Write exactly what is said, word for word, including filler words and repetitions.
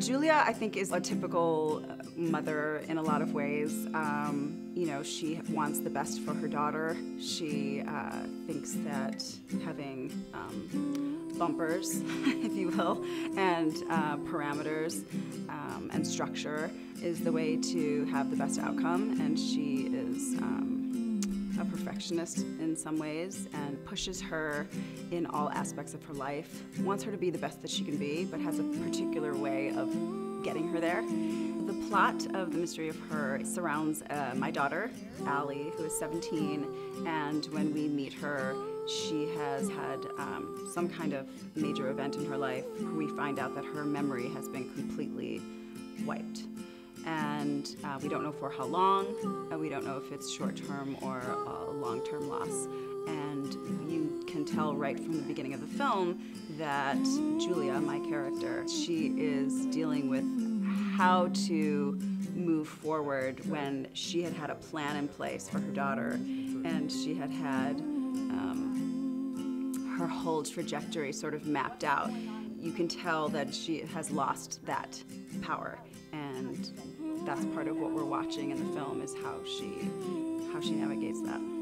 Julia, I think, is a typical mother in a lot of ways. Um, you know, she wants the best for her daughter. She uh, thinks that having um, bumpers, if you will, and uh, parameters um, and structure is the way to have the best outcome, and she is um, a perfectionist in some ways and pushes her in all aspects of her life. Wants her to be the best that she can be, but has a particular way of getting her there. The plot of The Mystery of Her surrounds uh, my daughter, Allie, who is seventeen, and when we meet her, she has had um, some kind of major event in her life. We find out that her memory has been completely wiped. And uh, we don't know for how long, and we don't know if it's short-term or a long-term loss. And you can tell right from the beginning of the film that Julia, my character, she is dealing with how to move forward when she had had a plan in place for her daughter, and she had had um, her whole trajectory sort of mapped out. You can tell that she has lost that power, and that's part of what we're watching in the film, is how she, how she navigates that.